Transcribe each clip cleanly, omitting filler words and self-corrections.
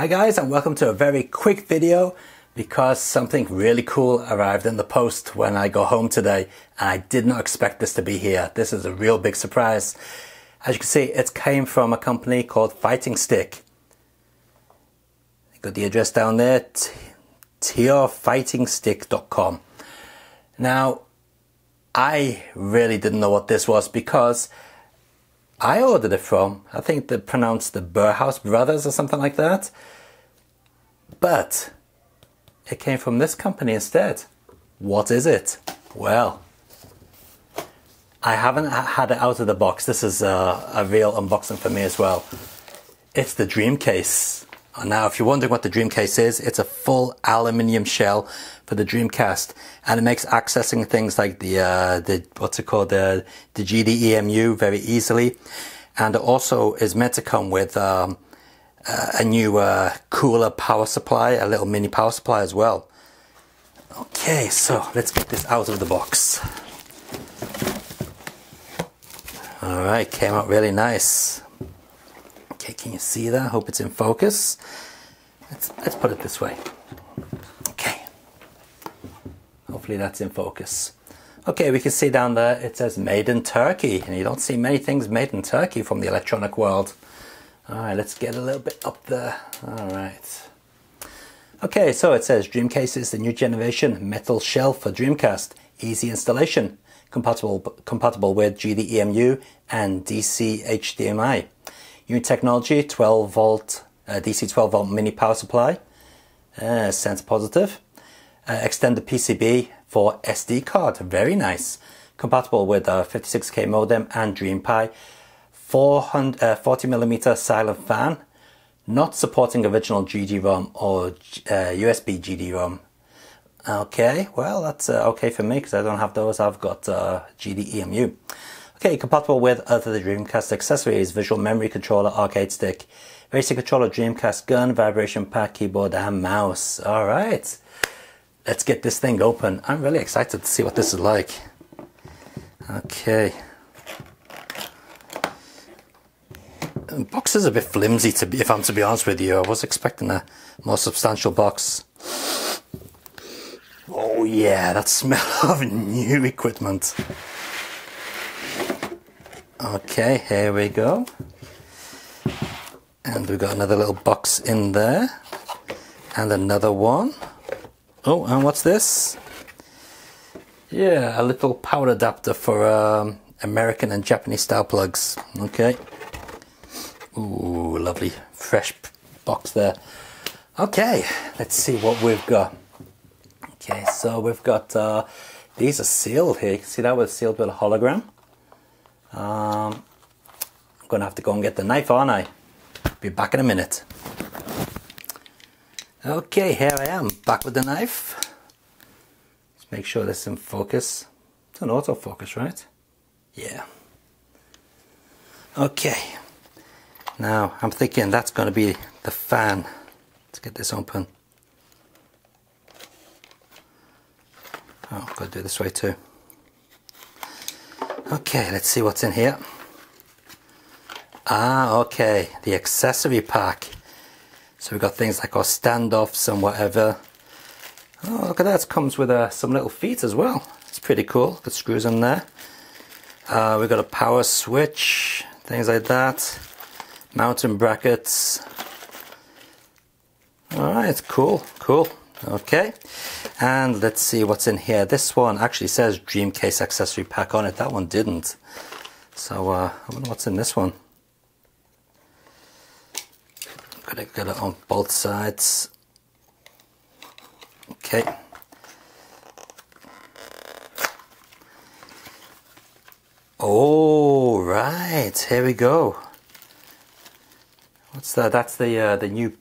Hi guys, and welcome to a very quick video because something really cool arrived in the post when I go home today, and I did not expect this to be here. This is a real big surprise. As you can see, it came from a company called Fighting Stick. I got the address down there, trfightingstick.com. Now, I really didn't know what this was because I ordered it from, I think they pronounced the Burhouse Brothers or something like that. But it came from this company instead. What is it? Well, I haven't had it out of the box. This is a real unboxing for me as well. It's the Dream Case. Now, if you're wondering what the Dream Case is, it's a full aluminium shell for the Dreamcast, and it makes accessing things like the GDEMU very easily. And it also is meant to come with a new cooler power supply, a little mini power supply as well. Okay, so let's get this out of the box. All right, came out really nice. Okay, can you see that? I hope it's in focus. Let's put it this way. Okay. Hopefully that's in focus. Okay, we can see down there it says made in Turkey, and you don't see many things made in Turkey from the electronic world. All right, let's get a little bit up there. All right. Okay, so it says Dreamcast is the new generation metal shell for Dreamcast. Easy installation. Compatible with GDEMU and DC HDMI. New technology, 12-volt DC 12-volt mini power supply, sense positive, extended PCB for SD card, very nice. Compatible with a 56K modem and DreamPi, 40mm silent fan, not supporting original GD-ROM or USB GD-ROM. Okay, well that's okay for me because I don't have those. I've got GDEMU. Okay, compatible with other Dreamcast accessories, visual memory controller, arcade stick, racing controller, Dreamcast gun, vibration pack, keyboard and mouse. All right, let's get this thing open. I'm really excited to see what this is like. Okay. The box is a bit flimsy, if I'm to be honest with you. I was expecting a more substantial box. Oh yeah, that smell of new equipment. Okay, here we go. And we've got another little box in there. And another one. Oh, and what's this? Yeah, a little power adapter for American and Japanese style plugs. Okay. Ooh, lovely fresh box there. Okay, let's see what we've got. Okay, so we've got, these are sealed here. You can see that was sealed with a hologram. I'm gonna have to go and get the knife, aren't I? Be back in a minute. Okay, here I am, back with the knife. Let's make sure this is in focus. It's an autofocus, right? Yeah. Okay. Now, I'm thinking that's gonna be the fan. Let's get this open. Oh, I've got to do it this way too. Okay, let's see what's in here. Ah, okay, the accessory pack. So we've got things like our standoffs and whatever. Oh, look at that, it comes with some little feet as well. It's pretty cool, got screws in there. We've got a power switch, things like that. Mounting brackets. All right, cool, cool. Okay, and let's see what's in here. This one actually says Dreamcast accessory pack on it. That one didn't. So I wonder what's in this one. Gotta get it on both sides. Okay. Oh right, here we go. What's that? That's the new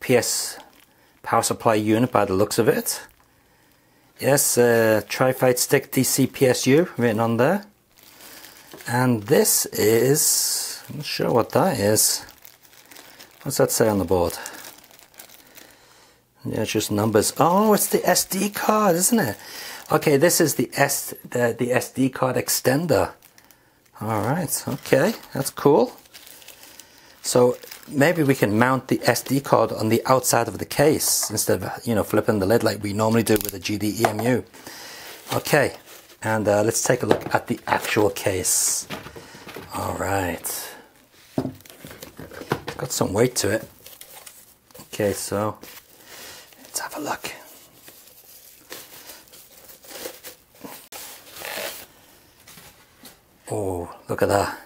PS power supply unit by the looks of it. Yes, TR Fight stick DC PSU written on there. And this is, I'm not sure what that is. What's that say on the board? Yeah, it's just numbers. Oh, it's the SD card, isn't it? Okay, this is the SD card extender. All right, okay, that's cool. So maybe we can mount the SD card on the outside of the case instead of, you know, flipping the lid like we normally do with a GDEMU. Okay, and let's take a look at the actual case. All right, it's got some weight to it. Okay, so let's have a look. Oh, look at that.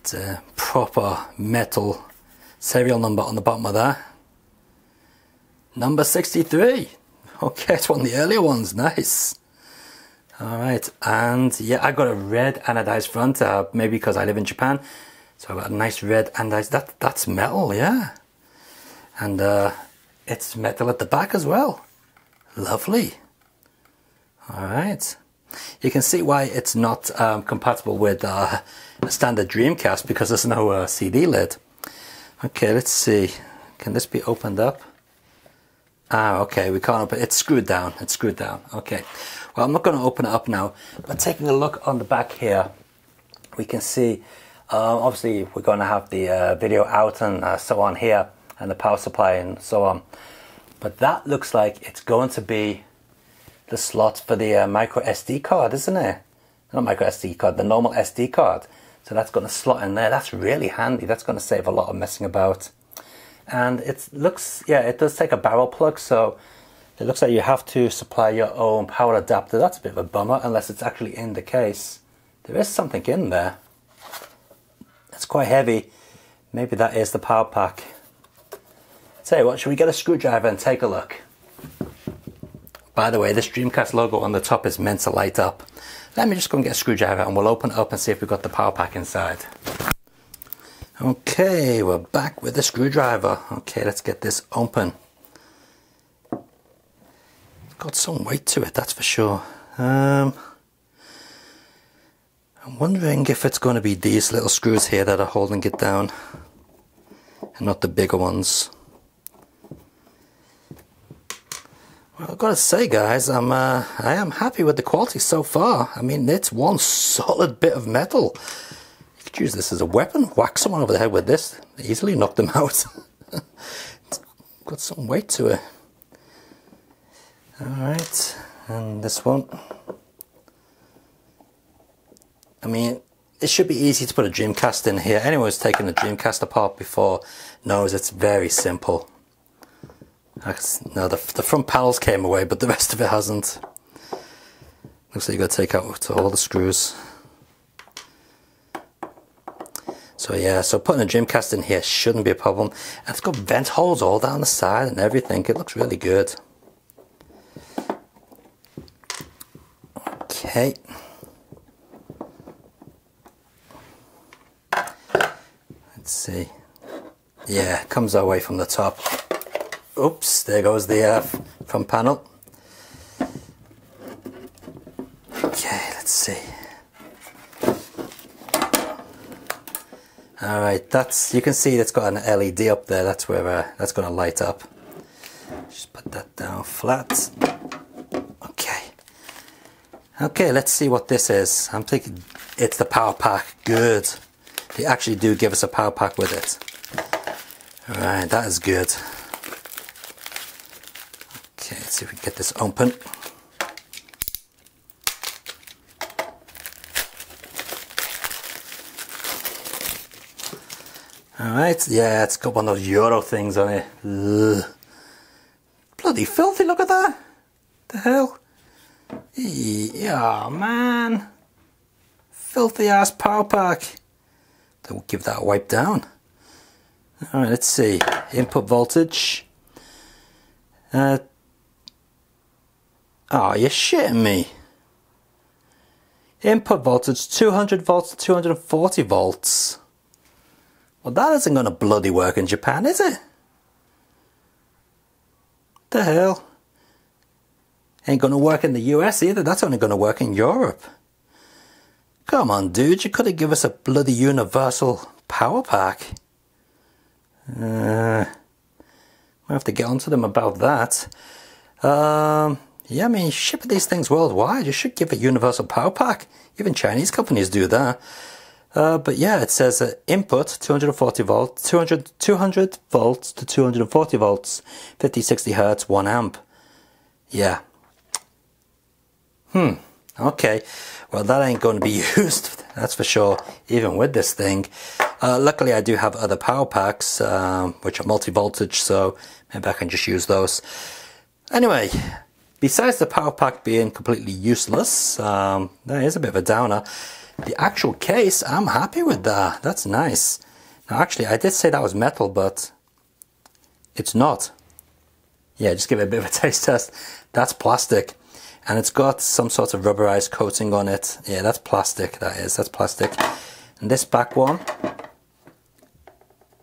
It's a proper metal serial number on the bottom of that. Number 63. Okay, it's one of the earlier ones. Nice. Alright, and yeah, I got a red anodized front, maybe because I live in Japan. So I got a nice red anodized, that's metal, yeah. And it's metal at the back as well. Lovely. Alright. You can see why it's not compatible with a standard Dreamcast, because there's no CD lid. Okay, let's see. Can this be opened up? Ah, okay, we can't open it. It's screwed down. It's screwed down. Okay. Well, I'm not going to open it up now, but taking a look on the back here, we can see, obviously, we're going to have the video out and so on here, and the power supply and so on. But that looks like it's going to be the slot for the micro SD card, isn't it? Not micro SD card, the normal SD card. So that's going to slot in there. That's really handy. That's going to save a lot of messing about. And it looks, yeah, it does take a barrel plug, so it looks like you have to supply your own power adapter. That's a bit of a bummer, unless it's actually in the case. There is something in there. It's quite heavy. Maybe that is the power pack. Tell you what, should we get a screwdriver and take a look? By the way, this Dreamcast logo on the top is meant to light up. Let me just go and get a screwdriver and we'll open it up and see if we've got the power pack inside. Okay, we're back with the screwdriver. Okay, let's get this open. It's got some weight to it, that's for sure. I'm wondering if it's going to be these little screws here that are holding it down and not the bigger ones. I've got to say, guys, I am happy with the quality so far. I mean, it's one solid bit of metal. You could use this as a weapon. Whack someone over the head with this. Easily knock them out. It's got some weight to it. All right, and this one. I mean, it should be easy to put a Dreamcast in here. Anyone who's taken a Dreamcast apart before knows it's very simple. No, the front panels came away, but the rest of it hasn't. Looks like you got to take out all the screws. So yeah, so putting a Dreamcast in here shouldn't be a problem. And it's got vent holes all down the side and everything. It looks really good. Okay. Let's see. Yeah, it comes away from the top. Oops, there goes the front panel. Okay, let's see. Alright, that's, you can see that's got an LED up there, that's where that's going to light up. Just put that down flat. Okay. Okay, let's see what this is. I'm thinking it's the power pack. Good. They actually do give us a power pack with it. Alright, that is good. Okay, let's see if we can get this open. Alright, yeah, it's got one of those Euro things on it. Ugh. Bloody filthy, look at that! The hell? Yeah, man! Filthy ass power pack! Don't give that a wipe down. Alright, let's see. Input voltage. Oh, you're shitting me. Input voltage 200 volts to 240 volts. Well, that isn't going to bloody work in Japan, is it? The hell? Ain't going to work in the US either. That's only going to work in Europe. Come on, dude. You could have given us a bloody universal power pack. We'll have to get onto them about that. Yeah, I mean, shipping these things worldwide, you should give a universal power pack. Even Chinese companies do that. But yeah, it says input 240 volts, 200 volts to 240 volts, 50, 60 hertz, 1 amp. Yeah. Okay. Well, that ain't going to be used, that's for sure, even with this thing. Luckily, I do have other power packs, which are multi-voltage, so maybe I can just use those. Anyway, besides the power pack being completely useless, that is a bit of a downer. The actual case, I'm happy with that. That's nice. Now, actually, I did say that was metal, but it's not. Yeah, just give it a bit of a taste test. That's plastic. And it's got some sort of rubberized coating on it. Yeah, that's plastic. That is, that's plastic. And this back one,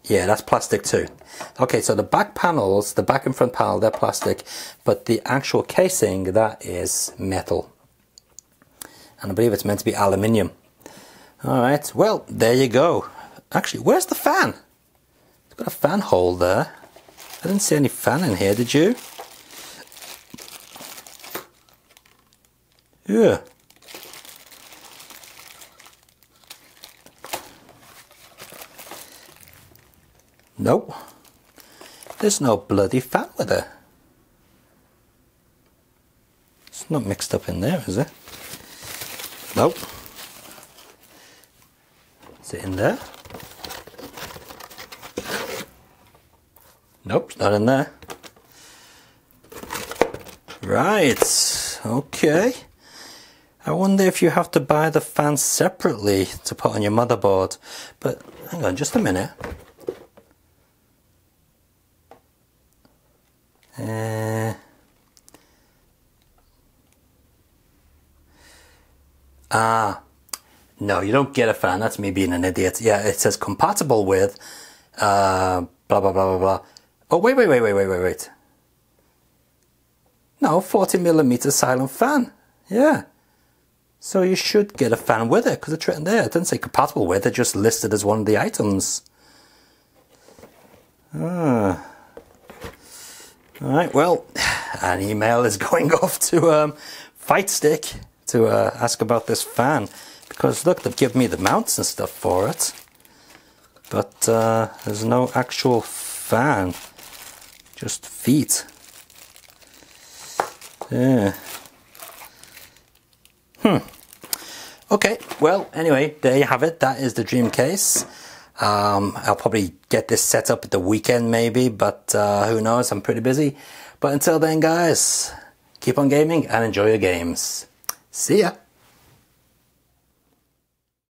yeah, that's plastic too. Okay, so the back panels, the back and front panel, they're plastic, but the actual casing, that is metal. And I believe it's meant to be aluminium. All right, well, there you go. Actually, where's the fan? It's got a fan hole there. I didn't see any fan in here, did you? Yeah. Nope. There's no bloody fan with it. It's not mixed up in there, is it? Nope. Is it in there? Nope, it's not in there. Right, okay. I wonder if you have to buy the fan separately to put on your motherboard. But hang on just a minute. No, you don't get a fan. That's me being an idiot. Yeah, it says compatible with blah, blah, blah, blah, blah. Oh, wait. No, 40mm silent fan. Yeah. So you should get a fan with it, because it's written there. It doesn't say compatible with, it just listed as one of the items. All right, well, an email is going off to Fight Stick to ask about this fan, because look, they've given me the mounts and stuff for it, but there's no actual fan, just feet. Yeah. Okay, well, anyway, there you have it. That is the Dream Case. I'll probably get this set up at the weekend maybe, but who knows, I'm pretty busy. But until then, guys, keep on gaming and enjoy your games. See ya!